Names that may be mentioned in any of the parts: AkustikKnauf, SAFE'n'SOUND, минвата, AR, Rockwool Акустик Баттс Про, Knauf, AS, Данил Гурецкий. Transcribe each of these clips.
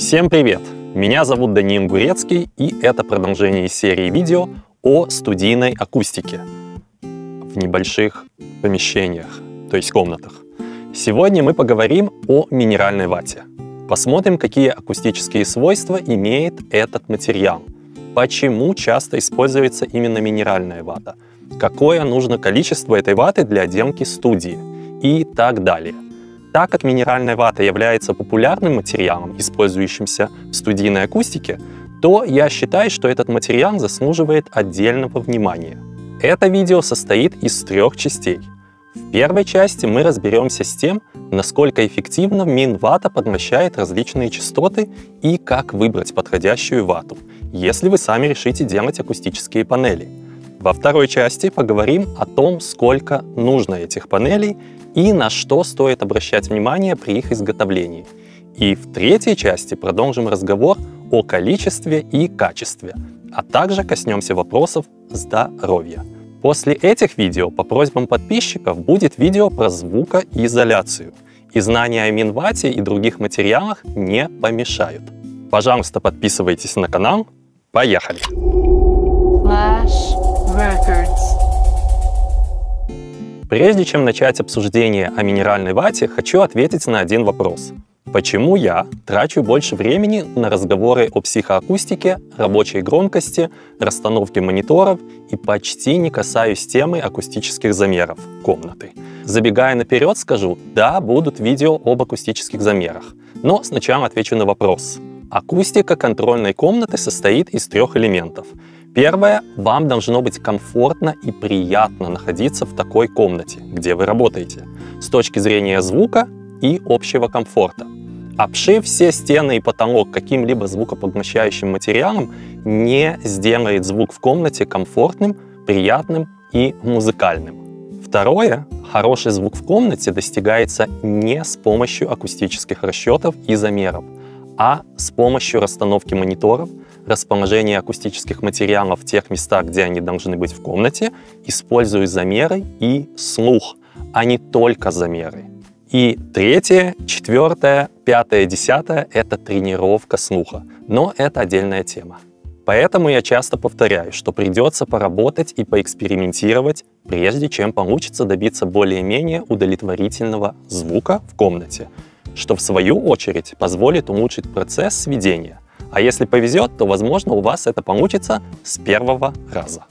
Всем привет! Меня зовут Данил Гурецкий, и это продолжение серии видео о студийной акустике в небольших помещениях, то есть комнатах. Сегодня мы поговорим о минеральной вате. Посмотрим, какие акустические свойства имеет этот материал, почему часто используется именно минеральная вата, какое нужно количество этой ваты для отделки студии и так далее. Так как минеральная вата является популярным материалом, использующимся в студийной акустике, то я считаю, что этот материал заслуживает отдельного внимания. Это видео состоит из трех частей. В первой части мы разберемся с тем, насколько эффективно минвата подмещает различные частоты и как выбрать подходящую вату, если вы сами решите делать акустические панели. Во второй части поговорим о том, сколько нужно этих панелей и на что стоит обращать внимание при их изготовлении. И в третьей части продолжим разговор о количестве и качестве, а также коснемся вопросов здоровья. После этих видео по просьбам подписчиков будет видео про звукоизоляцию, и знания о минвате и других материалах не помешают. Пожалуйста, подписывайтесь на канал. Поехали! Прежде чем начать обсуждение о минеральной вате, хочу ответить на один вопрос. Почему я трачу больше времени на разговоры о психоакустике, рабочей громкости, расстановке мониторов и почти не касаюсь темы акустических замеров комнаты? Забегая наперед, скажу, да, будут видео об акустических замерах. Но сначала отвечу на вопрос. Акустика контрольной комнаты состоит из трех элементов. Первое, вам должно быть комфортно и приятно находиться в такой комнате, где вы работаете, с точки зрения звука и общего комфорта. Обшив все стены и потолок каким-либо звукоподмещающим материалом не сделает звук в комнате комфортным, приятным и музыкальным. Второе, хороший звук в комнате достигается не с помощью акустических расчетов и замеров, а с помощью расстановки мониторов, расположение акустических материалов в тех местах, где они должны быть в комнате, используя замеры и слух, а не только замеры. И третье, четвертое, пятое, десятое — это тренировка слуха, но это отдельная тема. Поэтому я часто повторяю, что придется поработать и поэкспериментировать, прежде чем получится добиться более-менее удовлетворительного звука в комнате, что в свою очередь позволит улучшить процесс сведения. А если повезет, то, возможно, у вас это получится с первого раза.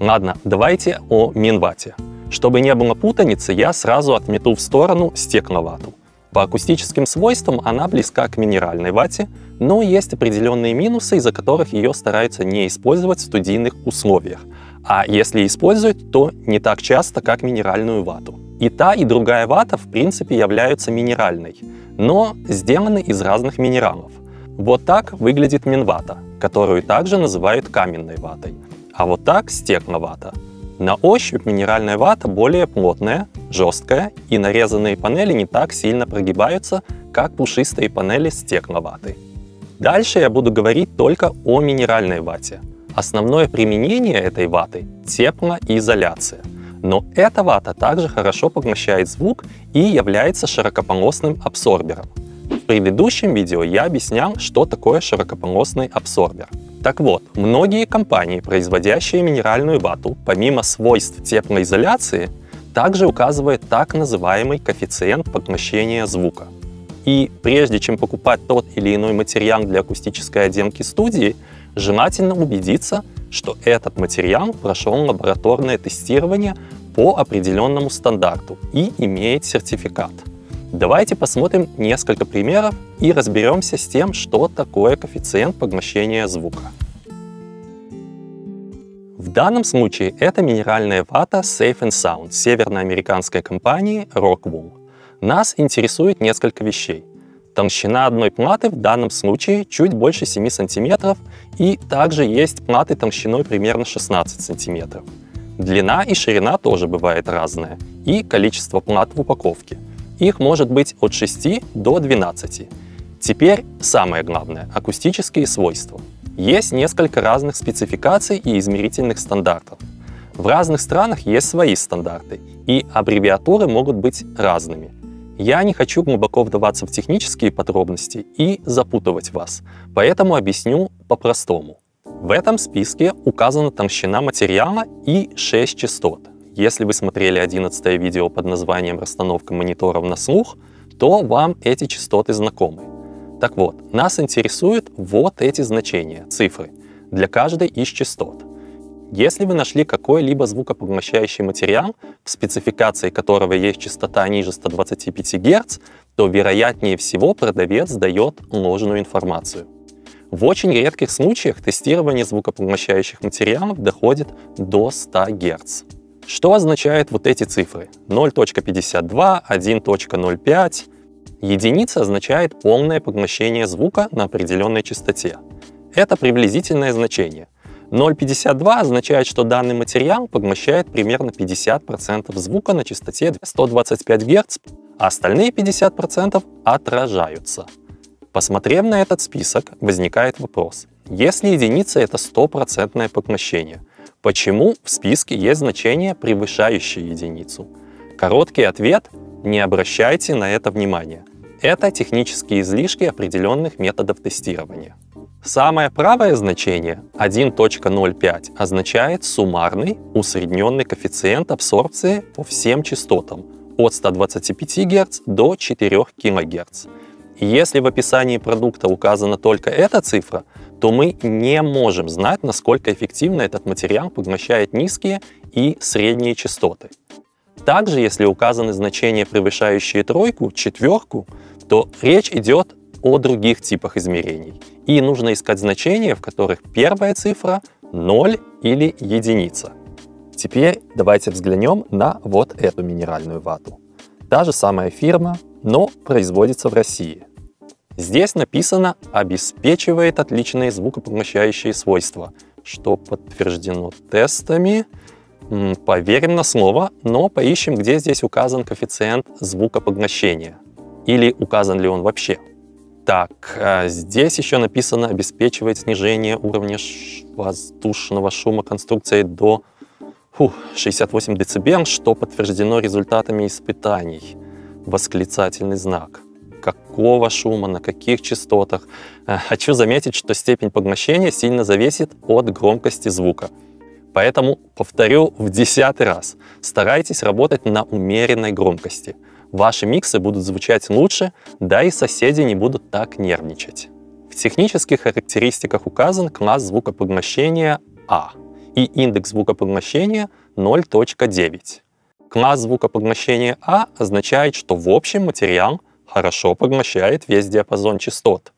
Ладно, давайте о минвате. Чтобы не было путаницы, я сразу отмету в сторону стекловату. По акустическим свойствам она близка к минеральной вате, но есть определенные минусы, из-за которых ее стараются не использовать в студийных условиях. А если используют, то не так часто, как минеральную вату. И та, и другая вата, в принципе, являются минеральной, но сделаны из разных минералов. Вот так выглядит минвата, которую также называют каменной ватой, а вот так стекловата. На ощупь минеральная вата более плотная, жесткая, и нарезанные панели не так сильно прогибаются, как пушистые панели стекловаты. Дальше я буду говорить только о минеральной вате. Основное применение этой ваты — теплоизоляция. Но эта вата также хорошо поглощает звук и является широкополосным абсорбером. В предыдущем видео я объяснял, что такое широкополосный абсорбер. Так вот, многие компании, производящие минеральную вату, помимо свойств теплоизоляции, также указывают так называемый коэффициент поглощения звука. И прежде чем покупать тот или иной материал для акустической отделки студии, желательно убедиться, что этот материал прошел лабораторное тестирование по определенному стандарту и имеет сертификат. Давайте посмотрим несколько примеров и разберемся с тем, что такое коэффициент поглощения звука. В данном случае это минеральная вата SAFE'n'SOUND северноамериканской компании Rockwool. Нас интересует несколько вещей. Толщина одной платы в данном случае чуть больше 7 см, и также есть платы толщиной примерно 16 см. Длина и ширина тоже бывает разная, и количество плат в упаковке. Их может быть от 6 до 12. Теперь самое главное — акустические свойства. Есть несколько разных спецификаций и измерительных стандартов. В разных странах есть свои стандарты, и аббревиатуры могут быть разными. Я не хочу глубоко вдаваться в технические подробности и запутывать вас, поэтому объясню по-простому. В этом списке указана толщина материала и 6 частот. Если вы смотрели 11-е видео под названием «Расстановка мониторов на слух», то вам эти частоты знакомы. Так вот, нас интересуют вот эти значения, цифры, для каждой из частот. Если вы нашли какой-либо звукопоглощающий материал, в спецификации которого есть частота ниже 125 Гц, то, вероятнее всего, продавец дает ложную информацию. В очень редких случаях тестирование звукопоглощающих материалов доходит до 100 Гц. Что означают вот эти цифры? 0.52, 1.05. Единица означает полное поглощение звука на определенной частоте. Это приблизительное значение. 0.52 означает, что данный материал поглощает примерно 50% звука на частоте 125 Гц, а остальные 50% отражаются. Посмотрев на этот список, возникает вопрос. Если единица — это 100% поглощение, почему в списке есть значение, превышающее единицу? Короткий ответ — не обращайте на это внимания. Это технические излишки определенных методов тестирования. Самое правое значение 1.05 означает суммарный усредненный коэффициент абсорбции по всем частотам от 125 Гц до 4 кГц. И если в описании продукта указана только эта цифра, то мы не можем знать, насколько эффективно этот материал поглощает низкие и средние частоты. Также, если указаны значения, превышающие 3, 4, то речь идет о других типах измерений. И нужно искать значения, в которых первая цифра — 0 или единица. Теперь давайте взглянем на вот эту минеральную вату. Та же самая фирма, но производится в России. Здесь написано «обеспечивает отличные звукопоглощающие свойства», что подтверждено тестами. Поверим на слово, но поищем, где здесь указан коэффициент звукопоглощения. Или указан ли он вообще. Так, здесь еще написано «обеспечивает снижение уровня воздушного шума конструкции до 68 дБ, что подтверждено результатами испытаний». Восклицательный знак. Какого шума, на каких частотах? Хочу заметить, что степень поглощения сильно зависит от громкости звука. Поэтому повторю в 10-й раз. Старайтесь работать на умеренной громкости. Ваши миксы будут звучать лучше, да и соседи не будут так нервничать. В технических характеристиках указан класс звукопоглощения А и индекс звукопоглощения 0.9. Класс звукопоглощения А означает, что в общем материал хорошо поглощает весь диапазон частот.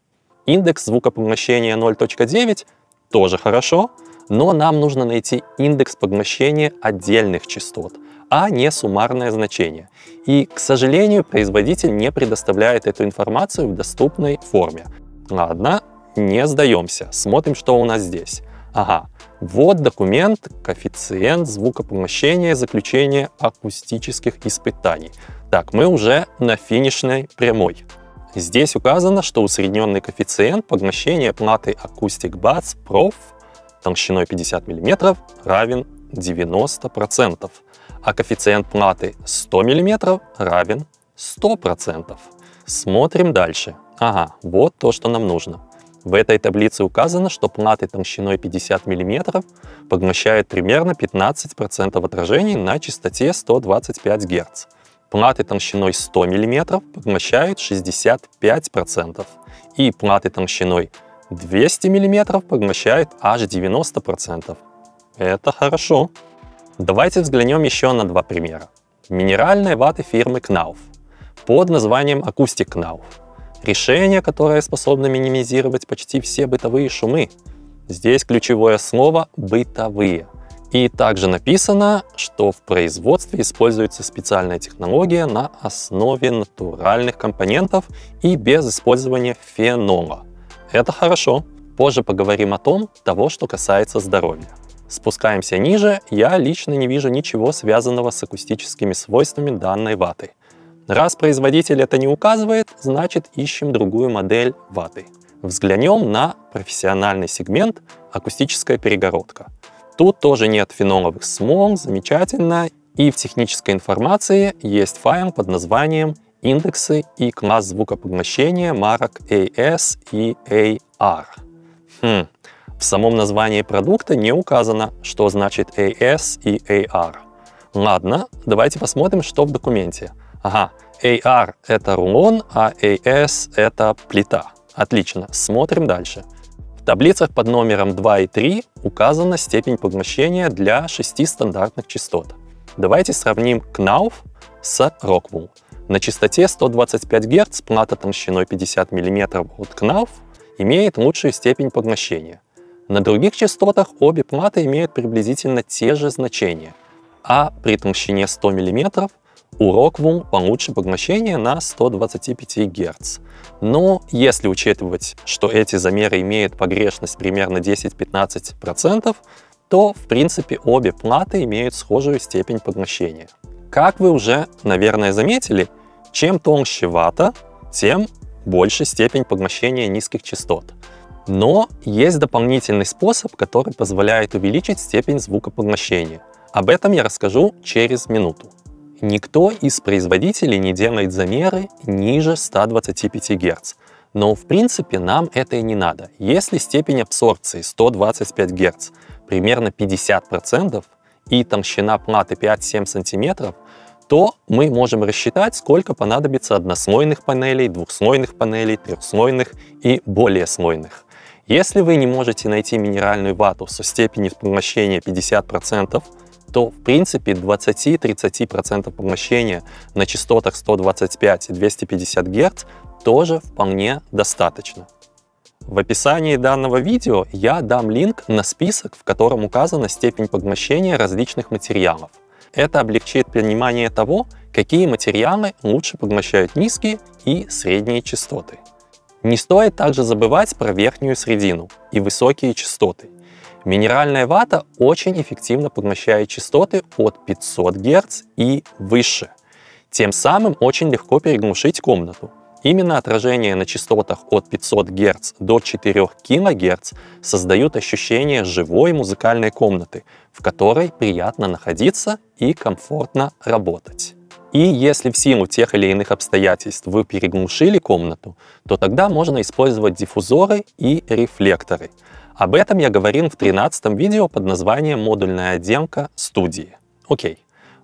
Индекс звукопоглощения 0.9 тоже хорошо, но нам нужно найти индекс поглощения отдельных частот, а не суммарное значение. И, к сожалению, производитель не предоставляет эту информацию в доступной форме. Ладно, не сдаемся, смотрим, что у нас здесь. Ага, вот документ, коэффициент звукопоглощения, заключение акустических испытаний. Так, мы уже на финишной прямой. Здесь указано, что усредненный коэффициент поглощения платы Акустик Баттс Про толщиной 50 мм равен 90%. А коэффициент платы 100 мм равен 100%. Смотрим дальше. Ага, вот то, что нам нужно. В этой таблице указано, что платы толщиной 50 мм поглощают примерно 15% отражений на частоте 125 Гц. Платы толщиной 100 мм поглощают 65%. И платы толщиной 200 мм поглощают аж 90%. Это хорошо. Давайте взглянем еще на два примера. Минеральные ваты фирмы Knauf под названием AkustikKnauf. Решение, которое способно минимизировать почти все бытовые шумы. Здесь ключевое слово «бытовые». И также написано, что в производстве используется специальная технология на основе натуральных компонентов и без использования фенола. Это хорошо. Позже поговорим о том, что касается здоровья. Спускаемся ниже, я лично не вижу ничего связанного с акустическими свойствами данной ваты. Раз производитель это не указывает, значит ищем другую модель ваты. Взглянем на профессиональный сегмент акустическая перегородка. Тут тоже нет феноловых смол, замечательно. И в технической информации есть файл под названием индексы и класс звукопоглощения марок AS и AR. В самом названии продукта не указано, что значит AS и AR. Ладно, давайте посмотрим, что в документе. Ага, AR — это рулон, а AS — это плита. Отлично, смотрим дальше. В таблицах под номером 2 и 3 указана степень поглощения для 6 стандартных частот. Давайте сравним Knauf с Rockwool. На частоте 125 Гц плата толщиной 50 мм от Knauf имеет лучшую степень поглощения. На других частотах обе платы имеют приблизительно те же значения, а при толщине 100 мм у Rockwool получше поглощение на 125 Гц. Но если учитывать, что эти замеры имеют погрешность примерно 10-15%, то, в принципе, обе платы имеют схожую степень поглощения. Как вы уже, наверное, заметили, чем тоньше вата, тем больше степень поглощения низких частот. Но есть дополнительный способ, который позволяет увеличить степень звукопоглощения. Об этом я расскажу через минуту. Никто из производителей не делает замеры ниже 125 Гц. Но, в принципе, нам это и не надо. Если степень абсорбции 125 Гц примерно 50% и толщина платы 5-7 см, то мы можем рассчитать, сколько понадобится однослойных панелей, двухслойных панелей, трехслойных и более слойных. Если вы не можете найти минеральную вату со степенью поглощения 50%, то, в принципе, 20-30% поглощения на частотах 125 и 250 Гц тоже вполне достаточно. В описании данного видео я дам линк на список, в котором указана степень поглощения различных материалов. Это облегчит понимание того, какие материалы лучше поглощают низкие и средние частоты. Не стоит также забывать про верхнюю средину и высокие частоты. Минеральная вата очень эффективно поглощает частоты от 500 Гц и выше. Тем самым очень легко переглушить комнату. Именно отражения на частотах от 500 Гц до 4 кГц создают ощущение живой музыкальной комнаты, в которой приятно находиться и комфортно работать. И если в силу тех или иных обстоятельств вы переглушили комнату, то тогда можно использовать диффузоры и рефлекторы. Об этом я говорил в 13-м видео под названием «Модульная отделка студии». Окей.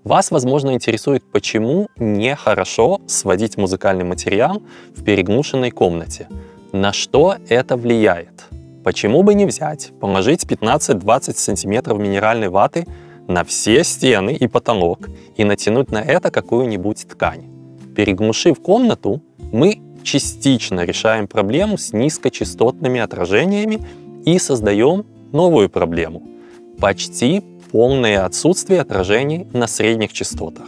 Вас, возможно, интересует, почему нехорошо сводить музыкальный материал в переглушенной комнате. На что это влияет? Почему бы не взять, положить 15-20 см минеральной ваты на все стены и потолок и натянуть на это какую-нибудь ткань? Переглушив комнату, мы частично решаем проблему с низкочастотными отражениями и создаем новую проблему. Почти полное отсутствие отражений на средних частотах.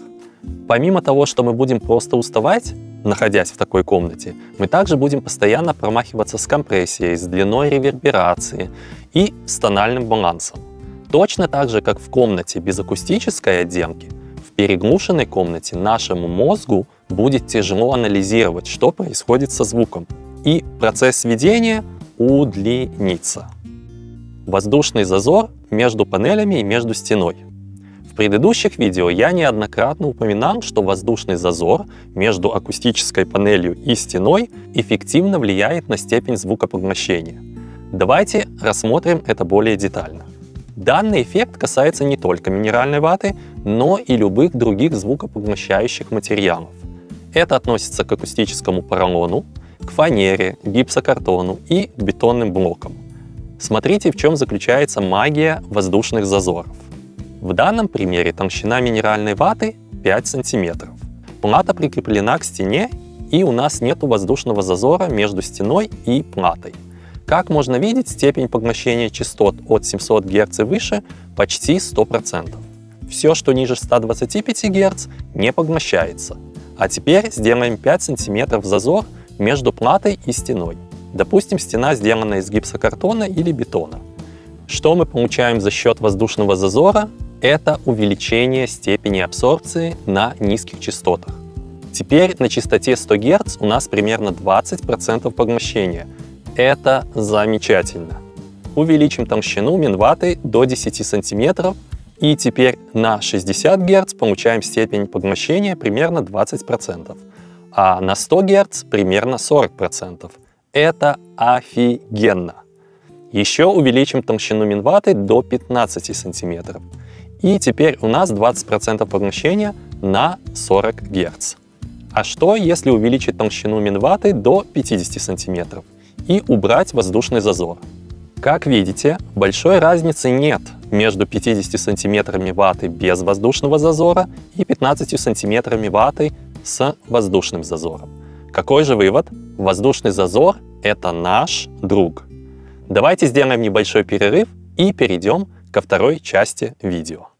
Помимо того, что мы будем просто уставать, находясь в такой комнате, мы также будем постоянно промахиваться с компрессией, с длиной реверберации и с тональным балансом. Точно так же, как в комнате без акустической отделки, в переглушенной комнате нашему мозгу будет тяжело анализировать, что происходит со звуком, и процесс сведения удлинится. Воздушный зазор между панелями и между стеной. В предыдущих видео я неоднократно упоминал, что воздушный зазор между акустической панелью и стеной эффективно влияет на степень звукопоглощения. Давайте рассмотрим это более детально. Данный эффект касается не только минеральной ваты, но и любых других звукопоглощающих материалов. Это относится к акустическому поролону, к фанере, гипсокартону и к бетонным блокам. Смотрите, в чем заключается магия воздушных зазоров. В данном примере толщина минеральной ваты 5 см. Плата прикреплена к стене, и у нас нет воздушного зазора между стеной и платой. Как можно видеть, степень поглощения частот от 700 Гц и выше почти 100%. Все, что ниже 125 Гц, не поглощается. А теперь сделаем 5 см зазор между платой и стеной. Допустим, стена сделана из гипсокартона или бетона. Что мы получаем за счет воздушного зазора? Это увеличение степени абсорбции на низких частотах. Теперь на частоте 100 Гц у нас примерно 20% поглощения. Это замечательно. Увеличим толщину минваты до 10 см. И теперь на 60 Гц получаем степень поглощения примерно 20%. а на 100 Гц примерно 40%. Это офигенно! Еще увеличим толщину минваты до 15 см. И теперь у нас 20% возмущения на 40 Гц. А что, если увеличить толщину минваты до 50 см и убрать воздушный зазор? Как видите, большой разницы нет между 50 сантиметрами ваты без воздушного зазора и 15 сантиметрами ваты с воздушным зазором. Какой же вывод? Воздушный зазор — это наш друг. Давайте сделаем небольшой перерыв и перейдем ко второй части видео.